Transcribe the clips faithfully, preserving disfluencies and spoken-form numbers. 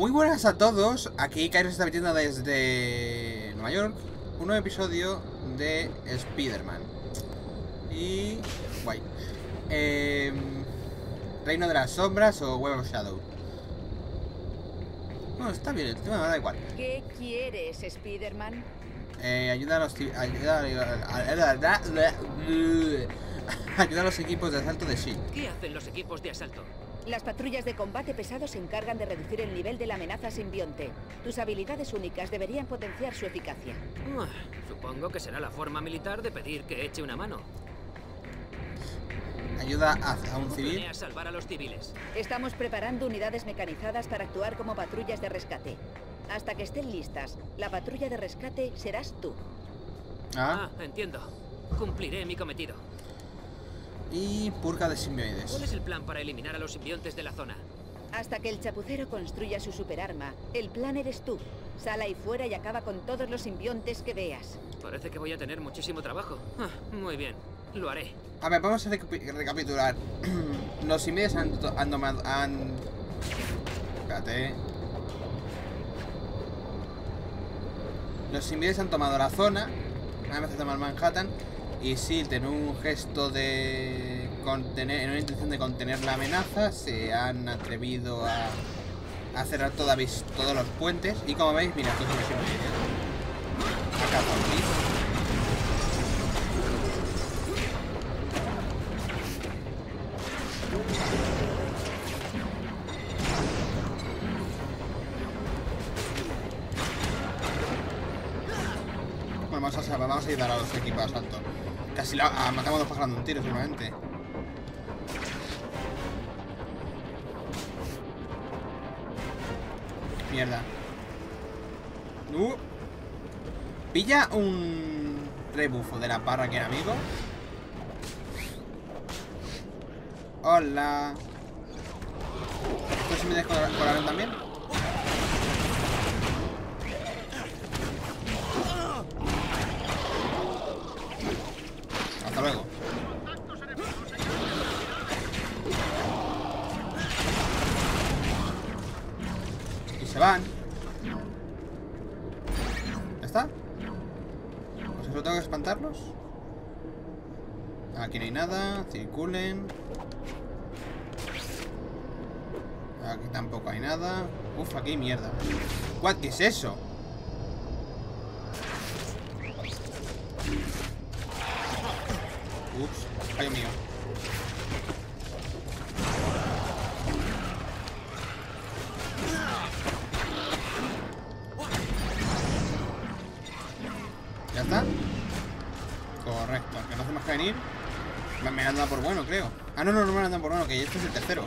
Muy buenas a todos, aquí Kairos está metiendo desde Nueva York un nuevo episodio de Spider-Man. Y... guay. Eh... Reino de las sombras o Web of Shadow. Bueno, está bien, el tema me da igual. ¿Qué quieres, Spider-Man? Eh, ayuda a los... Ayuda a... Ayuda a los equipos de asalto de S H I E L D. ¿Qué hacen los equipos de asalto? Las patrullas de combate pesado se encargan de reducir el nivel de la amenaza simbionte. Tus habilidades únicas deberían potenciar su eficacia. Uh, supongo que será la forma militar de pedir que eche una mano. Ayuda a, a un civil. A salvar a los civiles. Estamos preparando unidades mecanizadas para actuar como patrullas de rescate. Hasta que estén listas, la patrulla de rescate serás tú. Ah, ah entiendo. Cumpliré mi cometido. Y purga de simbioides. ¿Cuál es el plan para eliminar a los simbiontes de la zona? Hasta que el chapucero construya su superarma, el plan eres tú. Sal ahí fuera y acaba con todos los simbiontes que veas. Parece que voy a tener muchísimo trabajo. Ah, muy bien, lo haré. A ver, vamos a recapitular. Los simbiontes han, han tomado... Han... Espérate. Los simbiontes han tomado la zona. Han empezado a tomar Manhattan. Y sí, en un gesto de contener, en una intención de contener la amenaza, se han atrevido a, a cerrar toda, todos los puentes. Y como veis, mira, todos los simbiontes. Acá por aquí. Bueno, vamos a, vamos a ayudar a los equipos de asalto. Casi la ah, matamos dos pájaros de un tiro, seguramente. Mierda. Uh. Pilla un rebufo de la parra que era amigo. Hola. ¿Esto se me descoloraron también? Luego. Y se van. ¿Ya está? Pues eso tengo que espantarlos. Aquí no hay nada. Circulen. Aquí tampoco hay nada. Uf, aquí hay mierda. ¿What? ¿Qué es eso? Ups, ay mío. ¿Ya está? Correcto, que no hace más que venir. Me han dado por bueno, creo. Ah, no, no, no me han dado por bueno, que este es el tercero.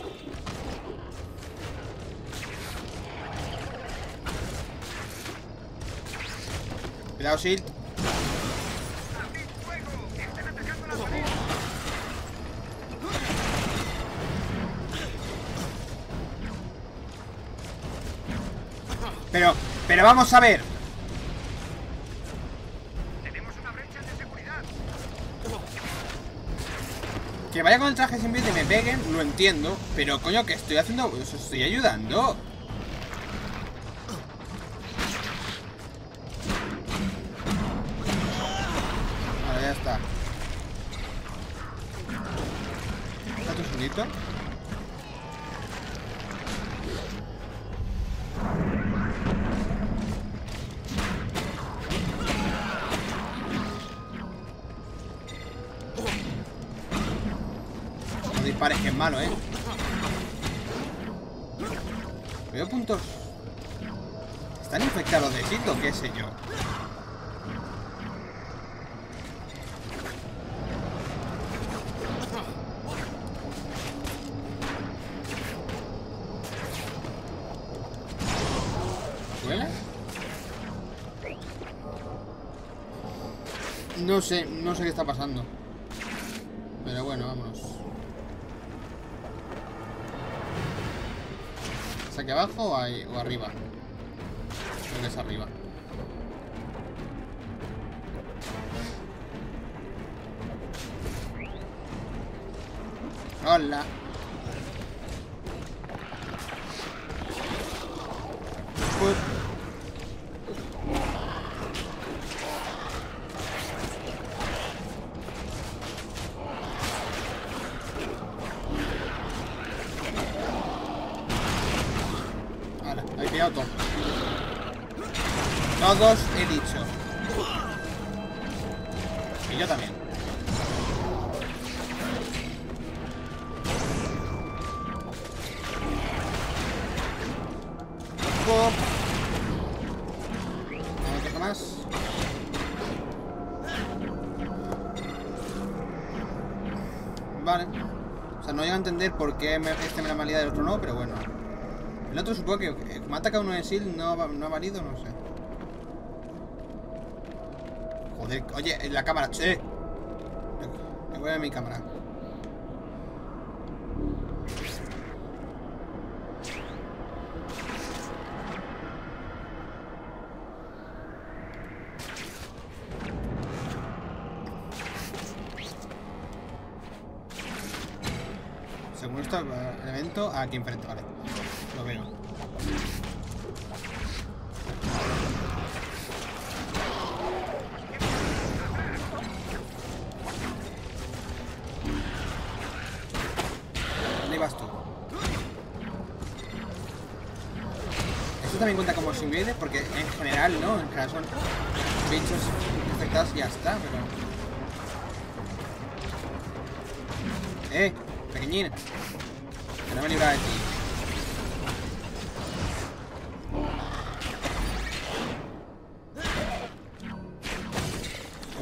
Cuidado, Shield. Pero, pero vamos a ver. Tenemos una brecha de seguridad. Que vaya con el traje simbionte y me peguen, lo entiendo. Pero coño, que estoy haciendo. Os estoy ayudando. Ahora ya está. ¿Está tu solito? Dispares, que es malo, ¿eh? Veo puntos. Están infectados de sitio, qué sé yo. ¿Duele? No sé, no sé qué está pasando. Pero bueno, vámonos. ¿Es aquí abajo o, ahí, o arriba? Creo que es arriba. Hola. pues. Vale, ahí he pillado todo. Todos he dicho. Y yo también. Vale. O sea, no llego a entender por qué me, este me da malidad y el otro no, pero bueno. El otro supongo que como ataca uno de S H I E L D no, no ha valido, no sé. Joder, oye, en la cámara, che. Me voy a mi cámara. Según esto, el evento aquí enfrente, vale. Lo veo. ¿Dónde vas tú? Esto también cuenta como simbióticos, porque en general, ¿no? En general son bichos infectados y ya está, pero... ¡Eh! Pequeñín, que no me libra de ti.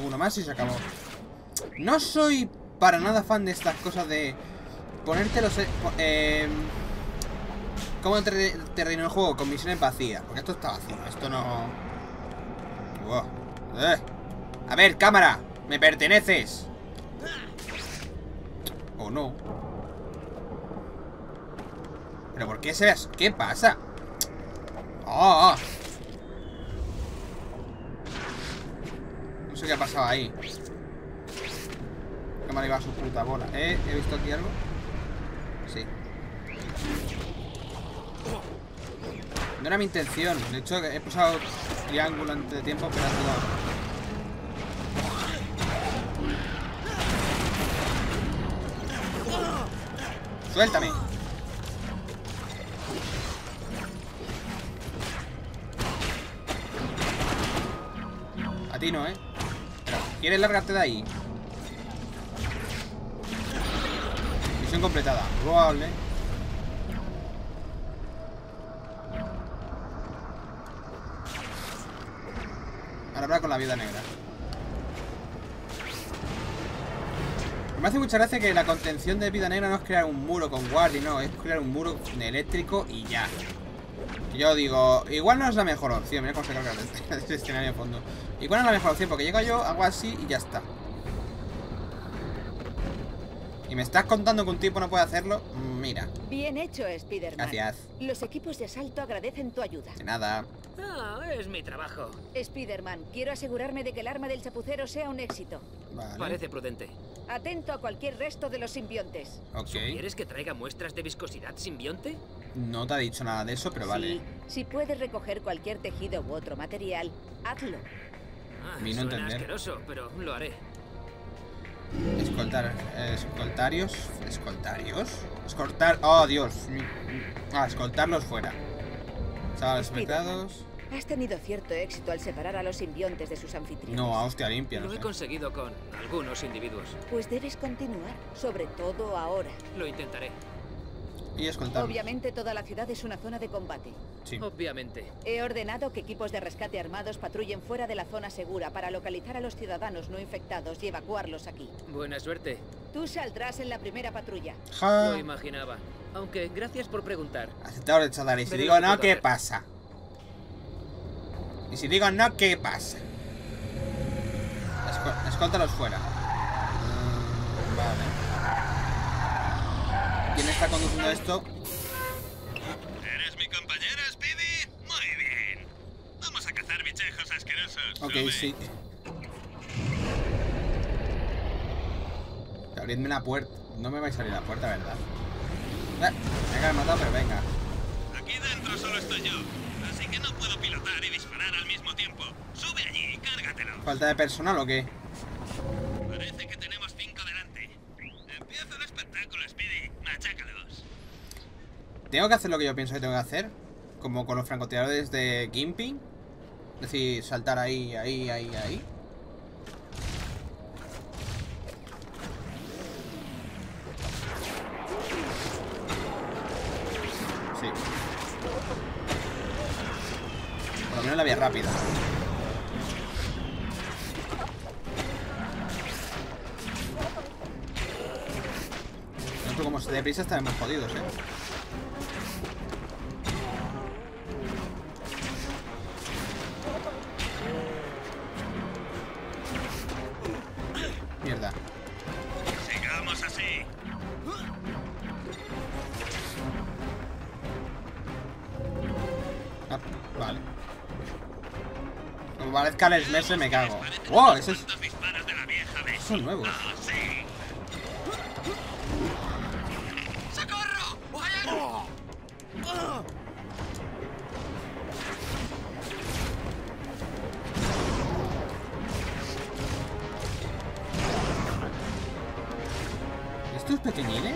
Uno más y se acabó. No soy para nada fan de estas cosas de ponerte los... Eh, como ter terreno de juego con misiones vacías. Porque esto está vacío, esto no... Wow. Eh. A ver, cámara, me perteneces. O no. ¿Pero por qué se ve así? ¿Qué pasa? Oh, oh. No sé qué ha pasado ahí. La cámara iba a su puta bola. ¿Eh? ¿He visto aquí algo? Sí. No era mi intención. De hecho, he pulsado triángulo antes de tiempo, pero ha sido... Suéltame. A ti no, ¿eh? Pero, ¿quieres largarte de ahí? Misión completada. Probable. Ahora habrá con la viuda negra. Me hace mucha gracia que la contención de vida negra no es crear un muro con guardia, no, es crear un muro eléctrico y ya. Yo digo, igual no es la mejor opción, mira cómo se carga este escenario de fondo. Igual no es la mejor opción, porque llego yo, hago así y ya está. ¿Y me estás contando que un tipo no puede hacerlo? Mira. Bien hecho, Spider-Man. Gracias. Los equipos de asalto agradecen tu ayuda. De nada. Oh, es mi trabajo. Spider-Man, quiero asegurarme de que el arma del chapucero sea un éxito. Vale. Parece prudente. Atento a cualquier resto de los simbiontes. Ok. ¿Quieres que traiga muestras de viscosidad simbionte? No te ha dicho nada de eso, pero sí, vale. Si puedes recoger cualquier tejido u otro material, hazlo. Ah, no suena asqueroso, pero lo haré. Escoltar, eh, escoltarios, escoltarios, escoltar, oh Dios, ah, escoltarlos fuera. Chavales mercados. Has tenido cierto éxito al separar a los simbiontes de sus anfitriones. No, a hostia limpia. No lo he conseguido con algunos individuos. Pues debes continuar, sobre todo ahora. Lo intentaré. Y escoltarlos. Obviamente toda la ciudad es una zona de combate. Sí. Obviamente. He ordenado que equipos de rescate armados patrullen fuera de la zona segura para localizar a los ciudadanos no infectados y evacuarlos aquí. Buena suerte. Tú saldrás en la primera patrulla. Ja. Lo imaginaba. Aunque gracias por preguntar. Aceptado el chadar. Y si digo no, ¿qué pasa? Y si digo no, ¿qué pasa? Esco- escóntalos fuera. Mm, vale. ¿Quién está conduciendo esto? ¿Eres mi compañero, Speedy? Muy bien. Vamos a cazar bichejos asquerosos. Ok, sube. Sí. Abridme la puerta. No me vais a abrir la puerta, ¿verdad? Eh, me han matado, pero venga. Aquí dentro solo estoy yo. Así que no puedo pilotar y disparar al mismo tiempo. Sube allí y cárgatelo. ¿Falta de personal o qué? Parece que tenemos cinco delante. Empieza el espectáculo, Speedy. Machácalos. ¿Tengo que hacer lo que yo pienso que tengo que hacer? Como con los francotiradores de Gimping. Es decir, saltar ahí, ahí, ahí, ahí. Sí. Por lo menos la vía rápida. Nosotros como se deprisa estaremos jodidos, eh. Mierda. Sigamos así. Ah, vale. Como parezca el Smerse, me cago. ¡Wow! Ese es... Esos son nuevos. ¿Estos pequeñines?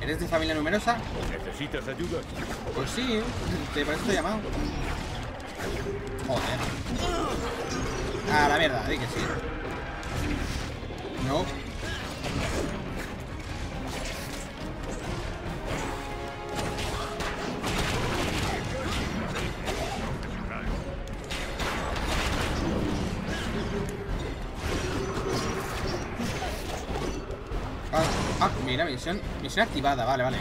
¿Eres de familia numerosa? ¿Necesitas ayuda? Pues sí, te parece llamado. Joder. A la mierda, di que sí. No. Ah, mira, misión, misión activada, vale, vale.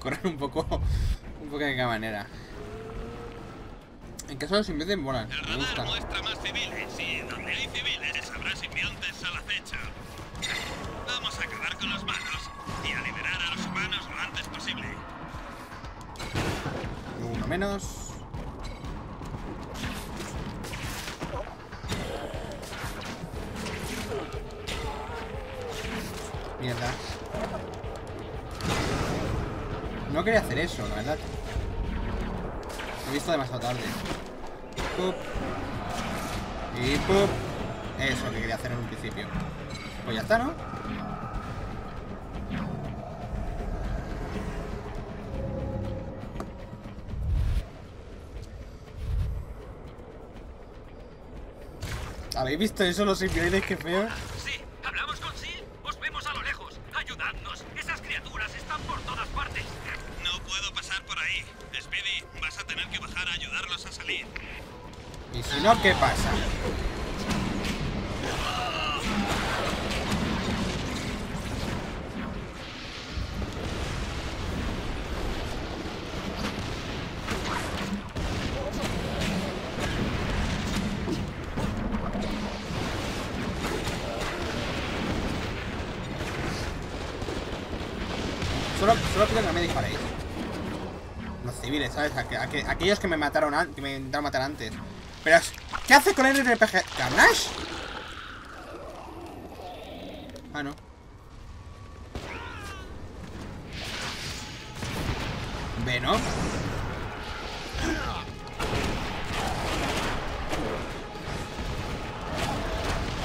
Correr un poco, un poco de qué manera. En caso de los simbiontes molan. Me gusta. Muestra más civiles, y donde hay civiles habrá simbiontes al acecho. Vamos a acabar con los malos y a liberar a los humanos lo antes posible. Uno menos. Mierda. No quería hacer eso, la verdad. Lo he visto demasiado tarde. Pup. Y pup. Eso que quería hacer en un principio. Pues ya está, ¿no? ¿Habéis visto eso, los simbiontes? ¡Qué feo! Sí, hablamos con sí. Os vemos a lo lejos. Ayudadnos. Esas criaturas están por todas partes. No puedo pasar por ahí. Speedy, vas a tener que bajar a ayudarlos a salir. Y si no, ¿qué pasa? Solo, solo pido que no me disparéis. Los civiles, ¿sabes? Aqu aqu aquellos que me mataron antes, que me intentaron matar antes. Pero, ¿qué hace con el R P G? ¿Carnage? Ah, no. Venom.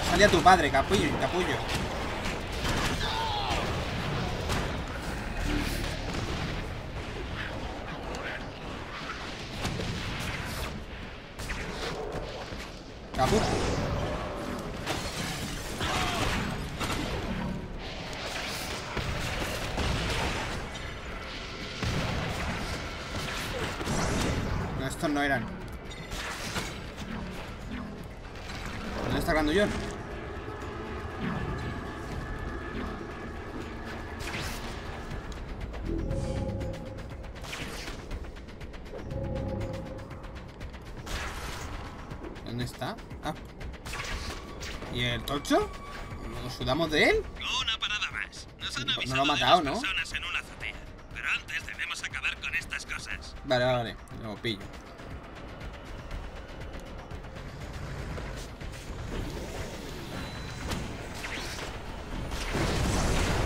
Salía tu padre, capullo, capullo. Caput. No, estos no eran. ¿Dónde está Grandullón? está. Ah. ¿Y el tocho? ¿Nos sudamos de él? Una parada más. Nos han avisado, no lo ha matado, ¿no? En una azotea, pero antes debemos acabar con estas cosas. Vale, vale, vale. Lo pillo.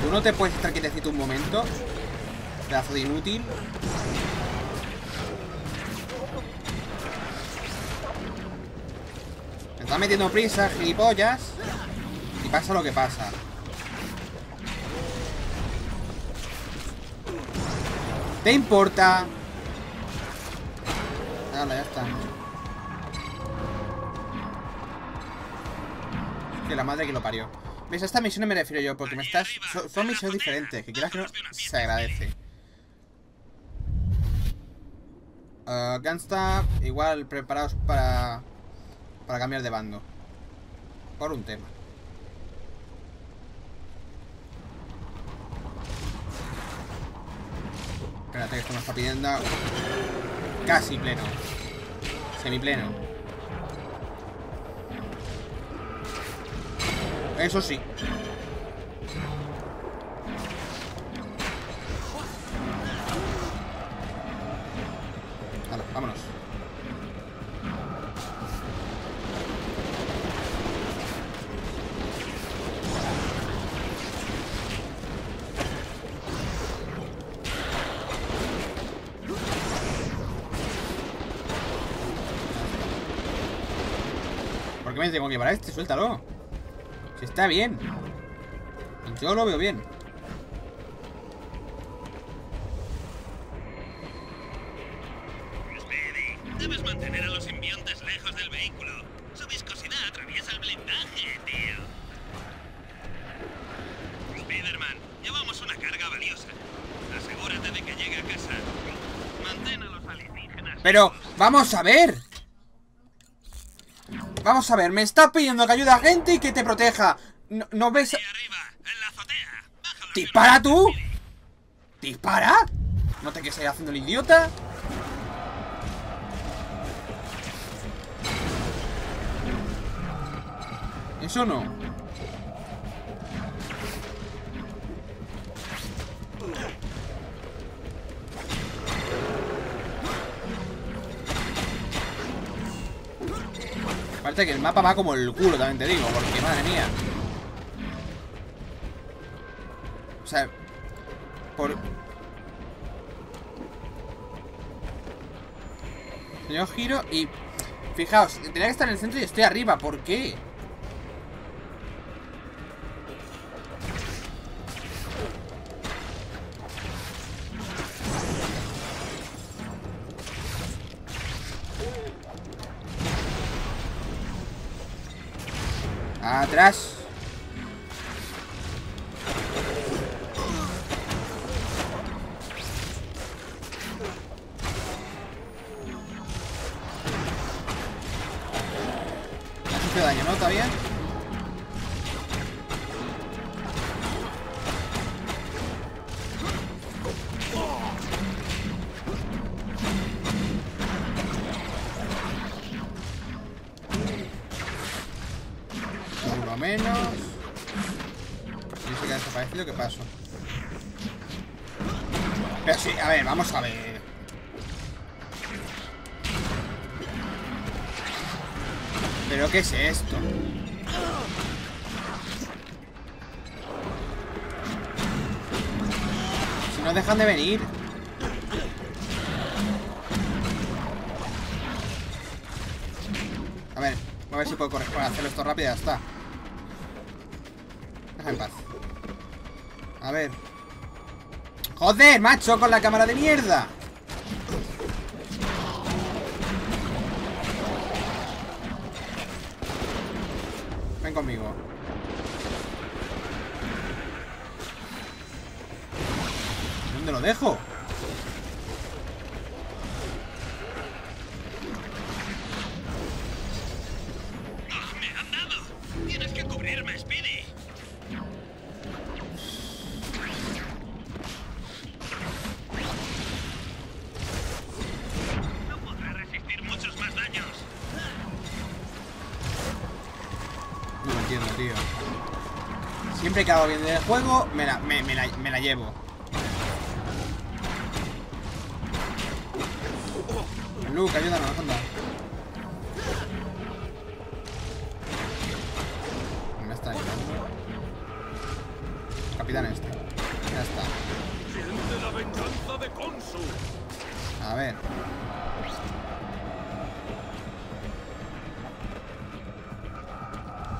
Tú no te puedes estar quietecito un momento. Pedazo de inútil. Me está metiendo prisa, gilipollas. Y pasa lo que pasa. ¿Te importa? Dale, ya está. Que la madre que lo parió. ¿Ves? A esta misión me refiero yo, porque me estás... Son, son misiones diferentes, que quieras que no... Se agradece. Uh, Gangsta, igual preparaos para... Para cambiar de bando. Por un tema. Espérate, que esto nos está pidiendo... Casi pleno. Semipleno. Eso sí. Hala, vámonos. ¿Por qué me tengo que llevar a este? Suéltalo. Si está bien. Yo lo veo bien. Speedy, debes mantener a los simbiontes lejos del vehículo. Su viscosidad atraviesa el blindaje, tío. Spider-Man, llevamos una carga valiosa. Asegúrate de que llegue a casa. Mantén a los alienígenas. Pero, vamos a ver. Vamos a ver, me está pidiendo que ayude a gente y que te proteja. ¿No, no ves? ¿Dispara tú? ¿Dispara? No te quedes ahí haciendo el idiota. Eso no. Aparte que el mapa va como el culo, también te digo, porque madre mía. O sea, por... Yo giro y... Fijaos, tenía que estar en el centro y estoy arriba, ¿por qué? Atrás. Me ha sufrido daño, ¿no? ¿Todavía? ¿Qué pasó? Pero sí, a ver, vamos a ver. ¿Pero qué es esto? Si no dejan de venir. A ver, a ver si puedo correr para hacerlo esto rápido y ya está. Deja en paz. A ver. ¡Joder, macho! ¡Con la cámara de mierda! Ven conmigo. ¿Dónde lo dejo? siempre que hago bien del juego, me la, me, me la, me la llevo. Luke, ayúdanos, anda. Me está ayudando. Capitán este. Ya está. A ver.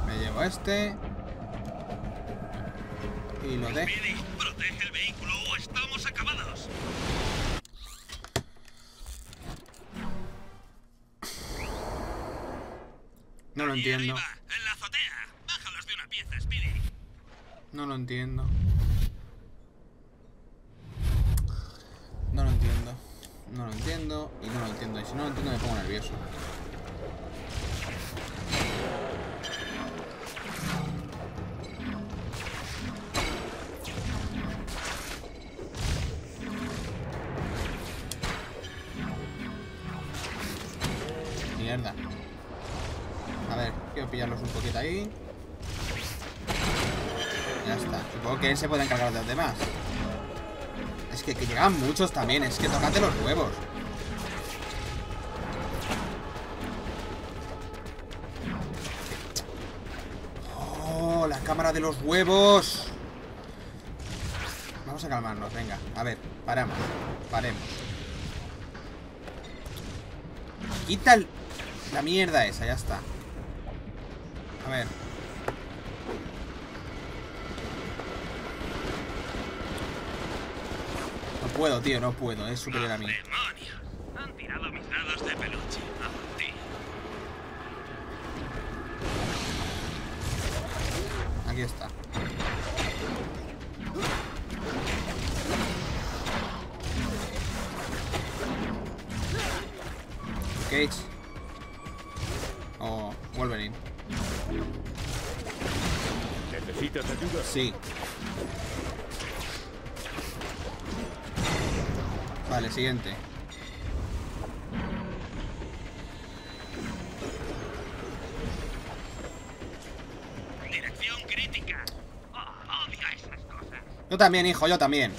Me llevo este. Y lo dejo. Protege el vehículo o estamos acabados. No lo entiendo. No lo entiendo. No lo entiendo. No lo entiendo. Y no lo entiendo. Y si no lo entiendo me pongo nervioso. Mierda. A ver, quiero pillarlos un poquito ahí. Ya está. Supongo que él se puede encargar de los demás. Es que, que llegan muchos también. Es que tócate los huevos. Oh, la cámara de los huevos. Vamos a calmarnos, venga. A ver, paramos. Paremos. Quita el... la mierda esa, ya está. A ver. No puedo, tío, no puedo. Es superior a mí. Han tirado mis dados de peluche. Aquí está. Cage. O Wolverine. ¿Necesitas ayuda? Sí. Vale, siguiente. Dirección crítica. Oh, odio esas cosas. Yo también, hijo, yo también.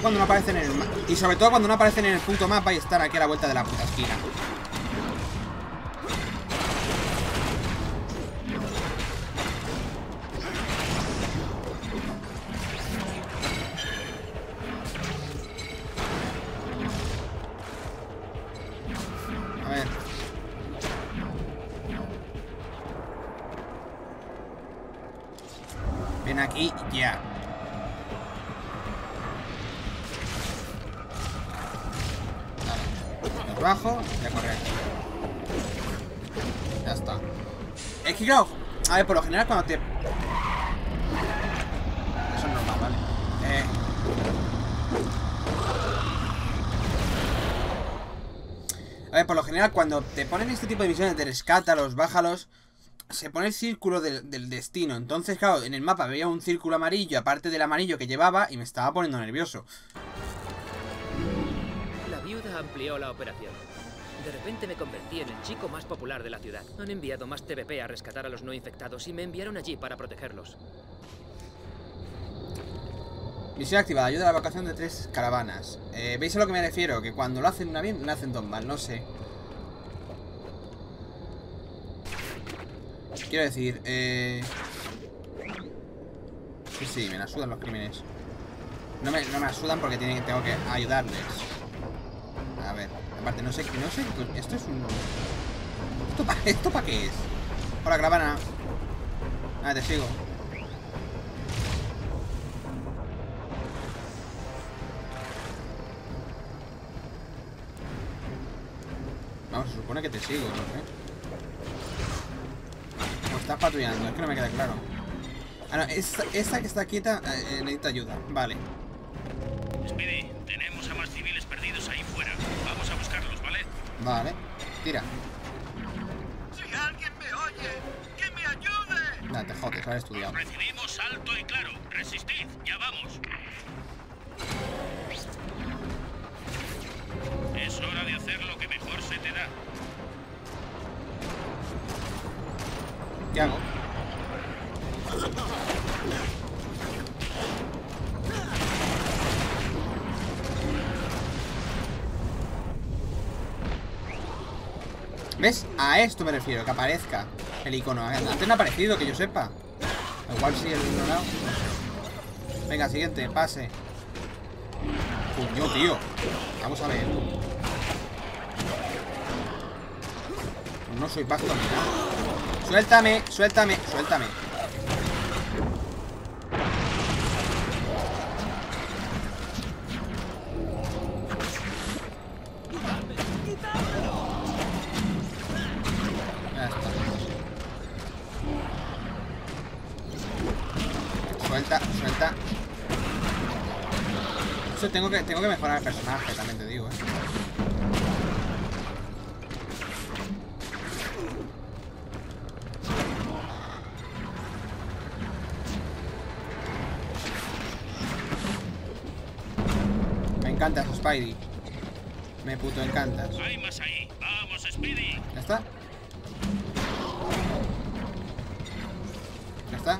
Cuando no aparecen en el mapa. Y sobre todo cuando no aparecen en el punto mapa y estar aquí a la vuelta de la puta esquina. A ver. Ven aquí ya. Bajo, de correr. Ya está. Es que claro, a ver, por lo general cuando te... Eso es normal, vale. Eh... A ver, por lo general cuando te ponen este tipo de misiones de rescátalos, bájalos, se pone el círculo de, del destino. Entonces claro, en el mapa veía un círculo amarillo, aparte del amarillo que llevaba, y me estaba poniendo nervioso. Amplió la operación. De repente me convertí en el chico más popular de la ciudad. Han enviado más T V P a rescatar a los no infectados y me enviaron allí para protegerlos. Misión activada. Ayuda a la evacuación de tres caravanas. Eh, ¿Veis a lo que me refiero? Que cuando lo hacen una bien, lo hacen dos mal. No sé. Quiero decir... Eh... Sí, sí, me la sudan los crímenes. No me, no me asudan porque tienen, tengo que ayudarles. A ver, aparte no sé, no sé, esto es un... ¿Esto para esto pa qué es? Hola, caravana. Ah, te sigo. Vamos, se supone que te sigo, no sé. O estás patrullando, es que no me queda claro. Ah, no, esta, esta que está quieta eh, necesita ayuda, vale. Speedy, tenemos a más civiles perdidos ahí fuera. Vamos a buscarlos, ¿vale? Vale, tira. Si alguien me oye, que me ayude. Nah, te jodes, has estudiado. Recibimos alto y claro. ¡Resistid! ¡Ya vamos! Es hora de hacer lo que mejor se te da. ¿Qué hago? ¿Ves? A esto me refiero, que aparezca el icono. Antes no ha aparecido, que yo sepa. Igual sí, el ignorado. Venga, siguiente, pase. Coño, tío. Vamos a ver. No soy pasto ni nada. Suéltame, suéltame, suéltame. Tengo que, tengo que mejorar el personaje, también te digo, ¿eh? Me encantas, Spidey. Me puto encantas. Hay más ahí. Vamos, Spidey. ¿Ya está? ¿Ya está?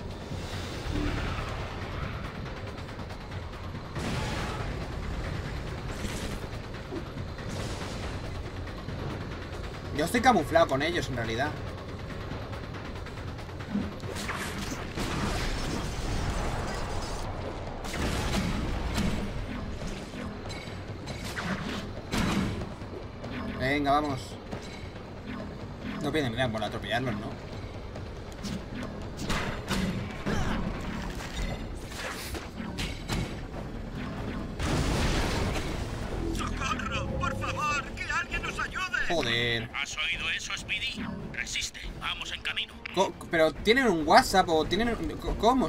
Yo estoy camuflado con ellos en realidad. Venga, vamos. No piden mira por atropellarlos, ¿no? Joder. ¿Has oído eso, Speedy? Resiste, vamos en camino. Co pero tienen un WhatsApp o tienen... ¿Cómo? ¿Cómo?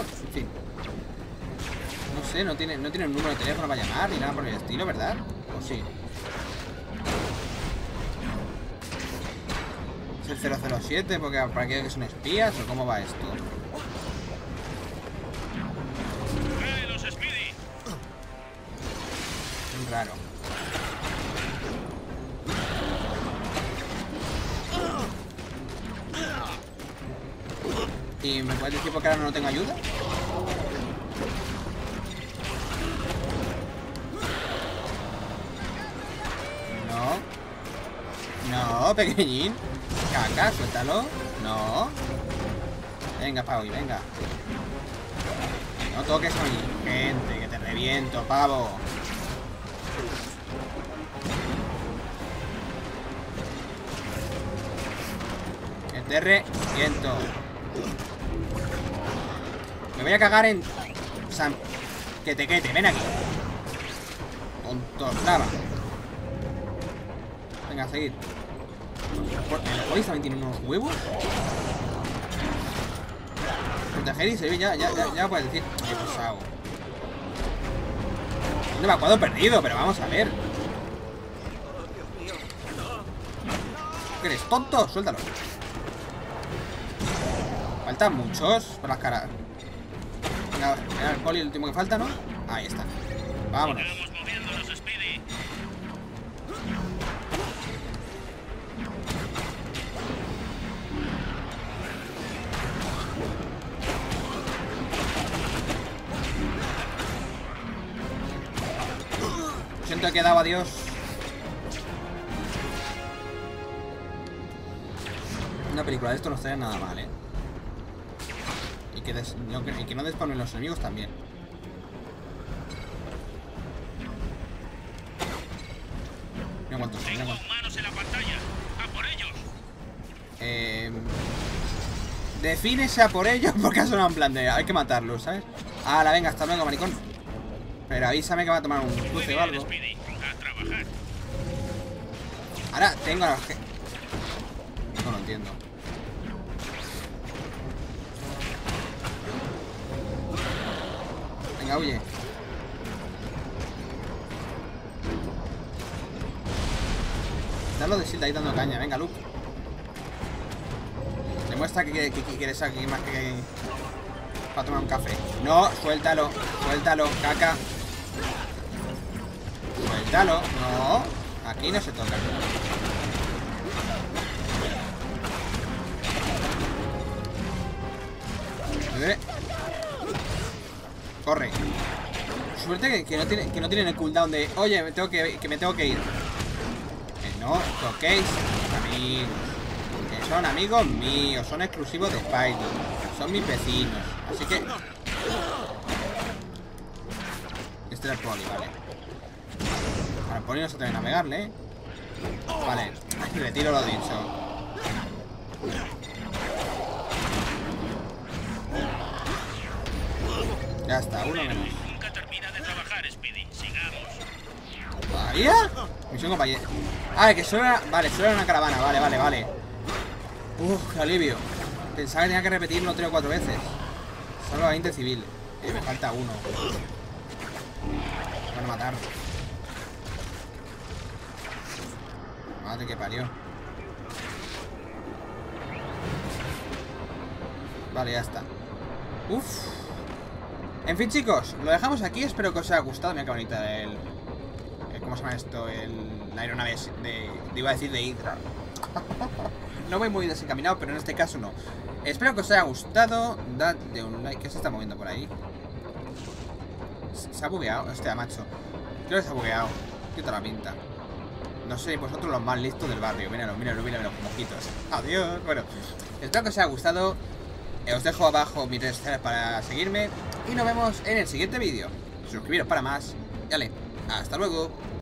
En fin. No sé, no tienen, no tienen un número de teléfono para llamar ni nada por el estilo, ¿verdad? ¿O sí? ¿Es el cero cero siete? Porque para qué son espías o cómo va esto. ¡Los Speedy! Es raro. ¿Y me puedes decir por qué ahora no tengo ayuda? No. No, pequeñín. Caca, suéltalo. No. Venga, pavo, y venga. No toques a mi gente, que te reviento, pavo. Que te reviento. Me voy a cagar en... San... Que te quete, ven aquí. Tonto, lava. Venga, a seguir. ¿Hoy también tiene unos huevos? Proteger y servir, ya, ya, ya, ya puedes decir. Qué pasado. No me acuerdo perdido, pero vamos a ver. ¿Qué eres, tonto? Suéltalo. Faltan muchos por las caras. Venga, venga, el poli, el último que falta, ¿no? Ahí está. Vámonos. Siento que he dado adiós. Una película de esto no estaría nada mal, ¿eh? Que des, no, y que no despawnen los enemigos también. Mira cuántos son. Tengo humanos en la pantalla. ¡A por ellos! Eh... Defínese a por ellos porque ha sonado en plan de... Hay que matarlos, ¿sabes? Ahora, venga, hasta luego, maricón. Pero avísame que va a tomar un cruce o algo. Ahora tengo a los que... No lo entiendo. Venga, huye. Dalo de S H I E L D ahí dando caña. Venga, Luke. Demuestra que quieres aquí más que... para tomar un café. No, suéltalo, suéltalo, caca. Suéltalo, no. Aquí no se toca. ¿Eh? Corre. Suerte que, que, no tiene, que no tienen el cooldown de... Oye, me tengo que, que me tengo que ir. Que no toquéis amigos. Que son amigos míos. Son exclusivos de Spider. Son mis vecinos. Así que... Este era el poli, vale. Para el poli no se debe navegarle, ¿eh? Vale. Retiro lo dicho. Ya está, uno menos. Nunca termina de trabajar, Speedy. Sigamos. ¿Todavía? Misión compañera. Ah, que solo era... Vale, solo era una caravana. Vale, vale, vale. Uf, qué alivio. Pensaba que tenía que repetirlo tres o cuatro veces. Solo agente civil. Eh, me falta uno. Me van a matar. Madre que parió. Vale, ya está. Uf. En fin, chicos, lo dejamos aquí. Espero que os haya gustado. Mira qué bonita el... el ¿Cómo se llama esto? El, la aeronave de... Iba a decir de Hydra. No voy muy desencaminado, pero en este caso no. Espero que os haya gustado. Dadle un like. ¿Qué se está moviendo por ahí? Se ha bugueado. Hostia, macho. Creo que se ha bugueado. Qué toda la pinta. No sé, vosotros los más listos del barrio. Míralo, míralo, míralo, los mojitos. Adiós. Bueno, espero que os haya gustado. Os dejo abajo mis redes sociales para seguirme. Y nos vemos en el siguiente vídeo. Suscribiros para más. Dale, hasta luego.